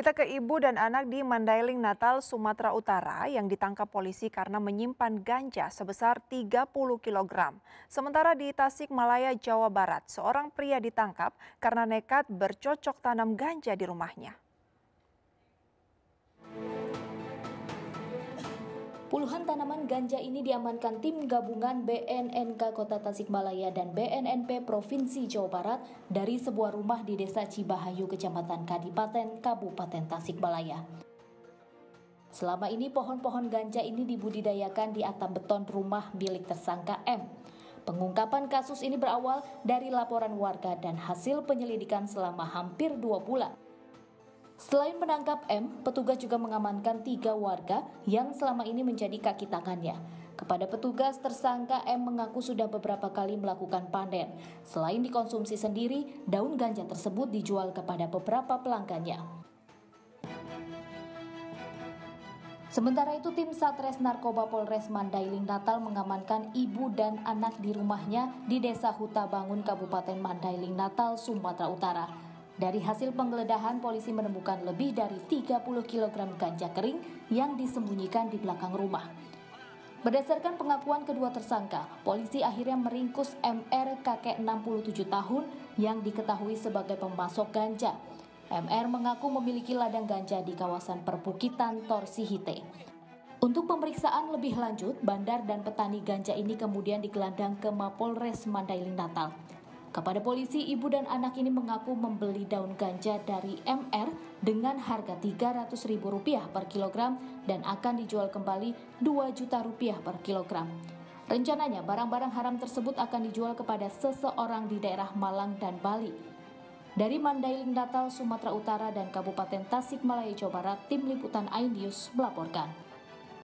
Kita ke ibu dan anak di Mandailing Natal, Sumatera Utara yang ditangkap polisi karena menyimpan ganja sebesar 30 kg. Sementara di Tasikmalaya, Jawa Barat, seorang pria ditangkap karena nekat bercocok tanam ganja di rumahnya. Puluhan tanaman ganja ini diamankan tim gabungan BNNK Kota Tasikmalaya dan BNNP Provinsi Jawa Barat dari sebuah rumah di Desa Cibahayu, Kecamatan Kadipaten, Kabupaten Tasikmalaya. Selama ini pohon-pohon ganja ini dibudidayakan di atap beton rumah milik tersangka M. Pengungkapan kasus ini berawal dari laporan warga dan hasil penyelidikan selama hampir 2 bulan. Selain menangkap M, petugas juga mengamankan 3 warga yang selama ini menjadi kaki tangannya. Kepada petugas, tersangka M mengaku sudah beberapa kali melakukan panen. Selain dikonsumsi sendiri, daun ganja tersebut dijual kepada beberapa pelanggannya. Sementara itu, tim Satres Narkoba Polres Mandailing Natal mengamankan ibu dan anak di rumahnya di Desa Huta Bangun, Kabupaten Mandailing Natal, Sumatera Utara. Dari hasil penggeledahan, polisi menemukan lebih dari 30 kg ganja kering yang disembunyikan di belakang rumah. Berdasarkan pengakuan kedua tersangka, polisi akhirnya meringkus MR, kakek 67 tahun yang diketahui sebagai pemasok ganja. MR mengaku memiliki ladang ganja di kawasan perbukitan Tor Sihite. Untuk pemeriksaan lebih lanjut, bandar dan petani ganja ini kemudian digelandang ke Mapolres Mandailing Natal. Kepada polisi, ibu dan anak ini mengaku membeli daun ganja dari MR dengan harga Rp300.000 per kilogram dan akan dijual kembali Rp2 juta per kilogram. Rencananya barang-barang haram tersebut akan dijual kepada seseorang di daerah Malang dan Bali. Dari Mandailing Natal, Sumatera Utara dan Kabupaten Tasikmalaya, Jawa Barat, Tim Liputan iNews melaporkan.